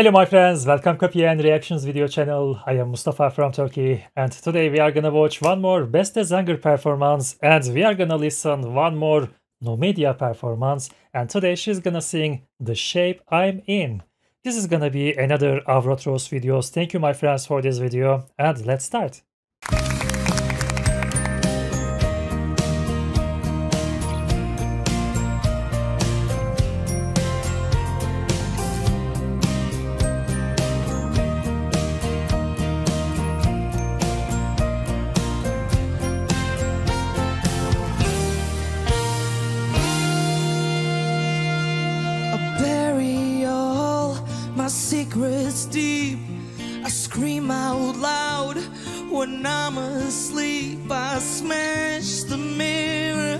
Hello my friends, welcome Coffee and Reactions video channel. I am Mustafa from Turkey and today we are gonna watch one more Beste Zanger performance and we are gonna listen one more Numidia performance, and today she's gonna sing The Shape I'm In. This is gonna be another Avrotros videos. Thank you my friends for this video and let's start. Secrets deep, I scream out loud when I'm asleep. I smash the mirror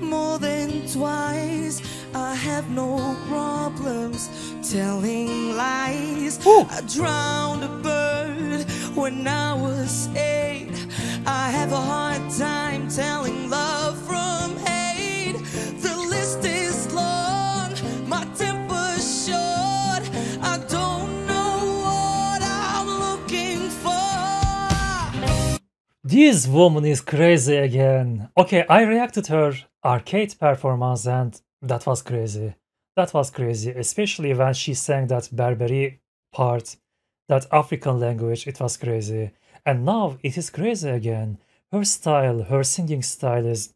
more than twice. I have no problems telling lies. Ooh. I drowned a bird when I was 8. I have a hard time telling love from hate. The list is long, my temper's short. I don't know what I'm looking for. This woman is crazy again. Okay, I reacted her arcade performance and that was crazy. That was crazy, especially when she sang that Berberi part, that African language, it was crazy. And now it is crazy again. Her style, her singing style is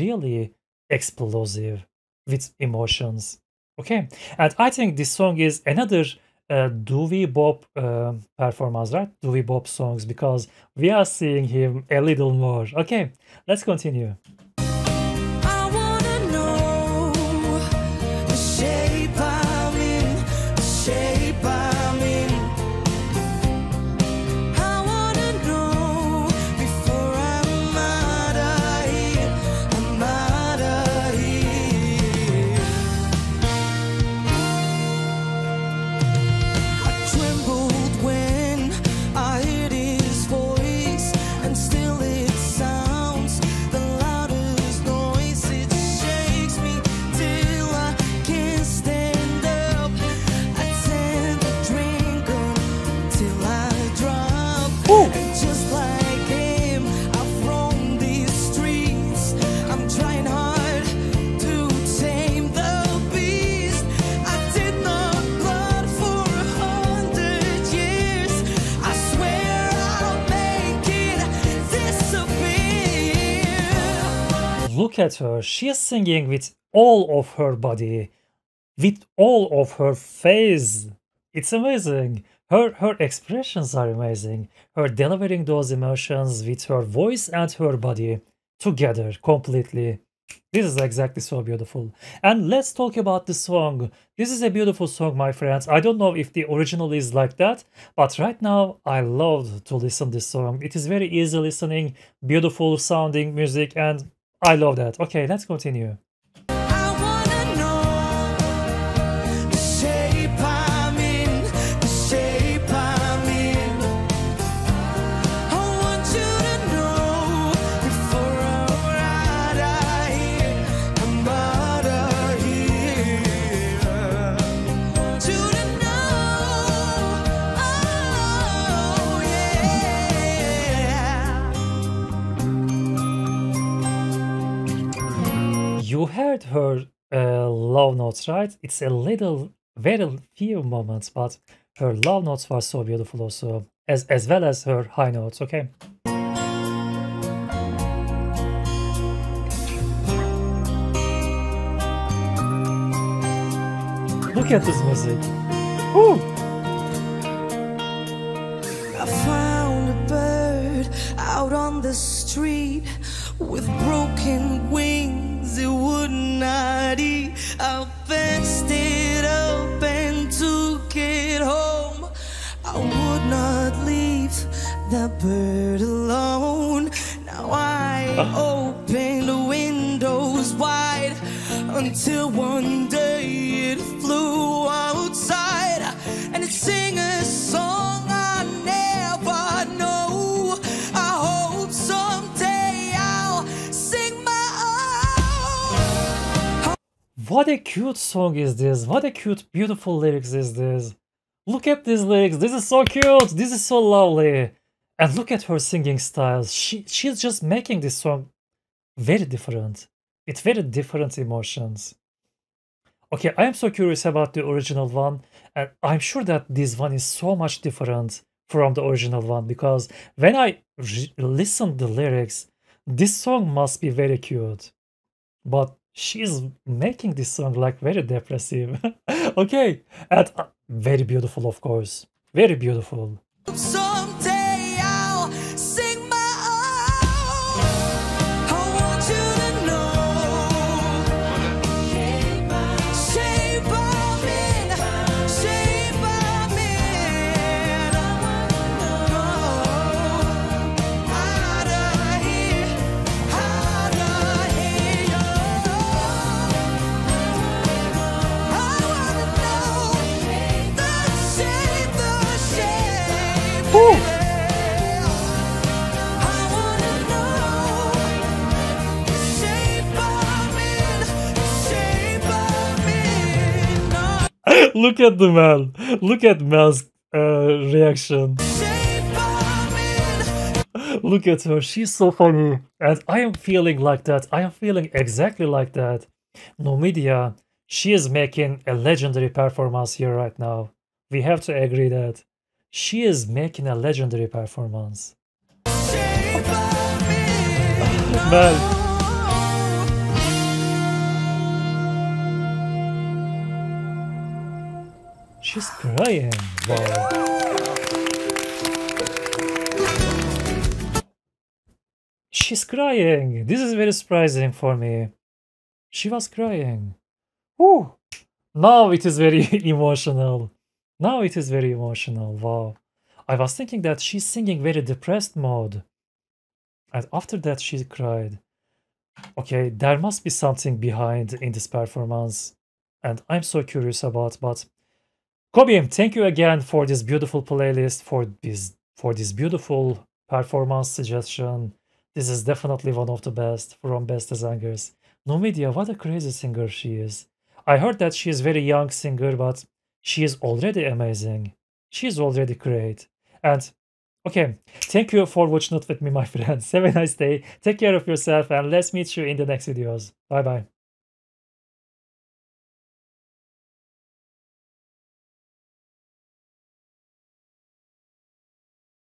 really explosive with emotions. Okay, and I think this song is another Dewey Bob performance, right? Dewey Bob songs, because we are seeing him a little more. Okay, let's continue. Look at her, she is singing with all of her body, with all of her face. It's amazing. Her expressions are amazing. Her delivering those emotions with her voice and her body together completely. This is exactly so beautiful. And let's talk about the song. This is a beautiful song, my friends. I don't know if the original is like that, but right now I love to listen to this song. It is very easy listening, beautiful sounding music, and I love that. Okay, let's continue. You heard her love notes, right? It's a little, very few moments, but her love notes were so beautiful also, as well as her high notes, okay? Look at this music. Woo! I found a bird out on the street with broken wings. It would not eat. I fenced it up and took it home. I would not leave that bird alone. Now I open the windows wide until one day it flew outside and it sang a song I never know. I hope someday I'll sing my. What a cute song is this, what a cute beautiful lyrics is this. Look at these lyrics. This is so cute. This is so lovely. And look at her singing styles. She's just making this song very different. It's very different emotions. Okay, I am so curious about the original one. And I'm sure that this one is so much different from the original one. Because when I listened to the lyrics, this song must be very cute. But she's making this song like very depressive. Okay, and very beautiful, of course. Very beautiful. Someday I'll sing my own. I want you to know. Shape I'm in, I want to know. How do I hear you? Look at the man. Look at Mel's reaction. Look at her. She's so funny. And I am feeling like that. I am feeling exactly like that. Numidia, she is making a legendary performance here right now. We have to agree that. She is making a legendary performance. Man. She's crying. Wow. She's crying. This is very surprising for me. She was crying. Whew. Now it is very emotional. Now it is very emotional. Wow. I was thinking that she's singing very depressed mode. And after that she cried. Okay, there must be something behind in this performance. And I'm so curious about, but Kobiem, thank you again for this beautiful playlist, for this beautiful performance suggestion. This is definitely one of the best from Beste Zangers. Numidia, what a crazy singer she is. I heard that she is a very young singer, but she is already amazing. She is already great. And, okay, thank you for watching it with me, my friends. Have a nice day. Take care of yourself and let's meet you in the next videos. Bye-bye.